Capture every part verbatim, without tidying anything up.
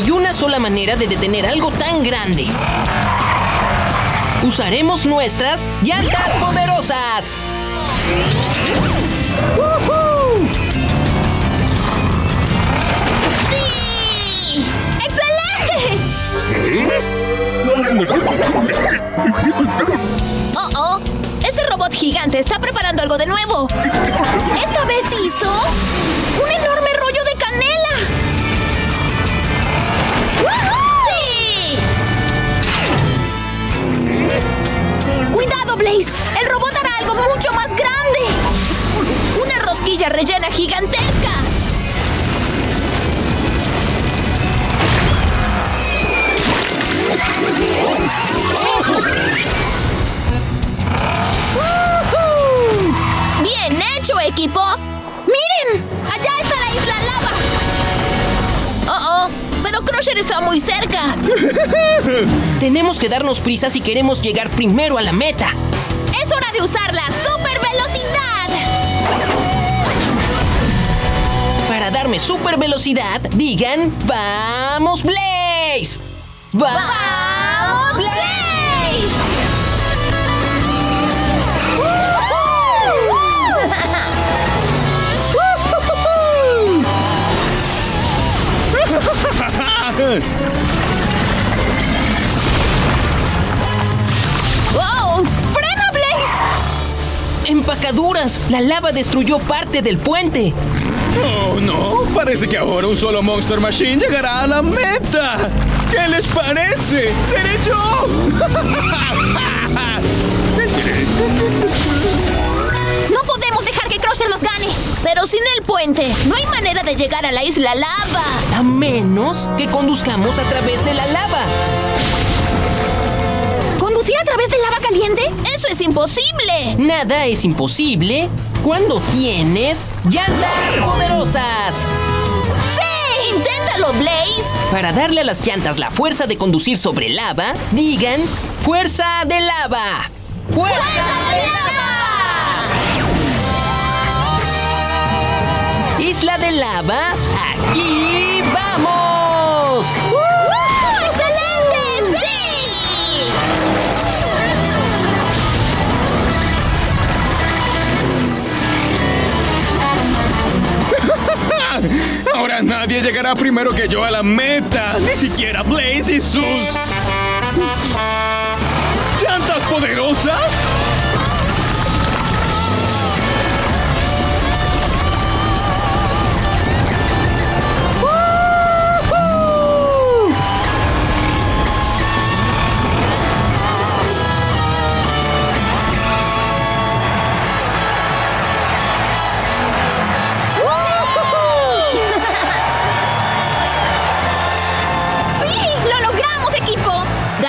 Hay una sola manera de detener algo tan grande. Usaremos nuestras llantas poderosas. ¡Woohoo! ¡Sí! ¡Excelente! ¡Oh, oh! Ese robot gigante está preparando algo de nuevo. Esta vez hizo un enorme rollo de canela. ¡Cuidado, Blaze! ¡El robot hará algo mucho más grande! ¡Una rosquilla rellena gigantesca! ¡Uh-huh! ¡Bien hecho, equipo! ¡Miren! ¡Allá está la Isla Lava! ¡Oh, oh! ¡Pero Crusher está muy cerca! Tenemos que darnos prisa si queremos llegar primero a la meta. ¡Es hora de usar la supervelocidad! Para darme supervelocidad, digan... ¡Vamos, Blaze! ¡Va ¡Vamos, Blaze! ¡Wow! ¡Frena, Blaze! ¡Empacaduras! ¡La lava destruyó parte del puente! ¡Oh, no! Parece que ahora un solo Monster Machine llegará a la meta. ¿Qué les parece? ¡Seré yo! No podemos dejar que Crusher nos gane. Pero sin el puente, no hay manera de llegar a la Isla Lava. A menos que conduzcamos a través de la lava. ¿Conducir a través de lava caliente? ¡Eso es imposible! Nada es imposible cuando tienes llantas poderosas. ¡Sí! ¡Inténtalo, Blaze! Para darle a las llantas la fuerza de conducir sobre lava, digan... ¡Fuerza de lava! ¡Fuerza, ¡Fuerza de lava! Isla de Lava, aquí vamos. ¡Woo! ¡Excelente! ¡Sí! Ahora nadie llegará primero que yo a la meta. Ni siquiera Blaze y sus... ¿llantas poderosas?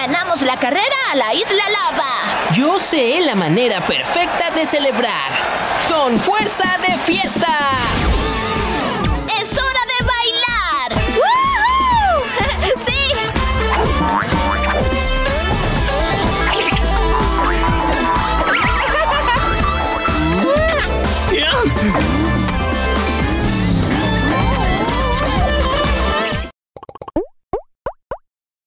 ¡Ganamos la carrera a la Isla Lava! Yo sé la manera perfecta de celebrar. ¡Con fuerza de fiesta! ¡Es hora de...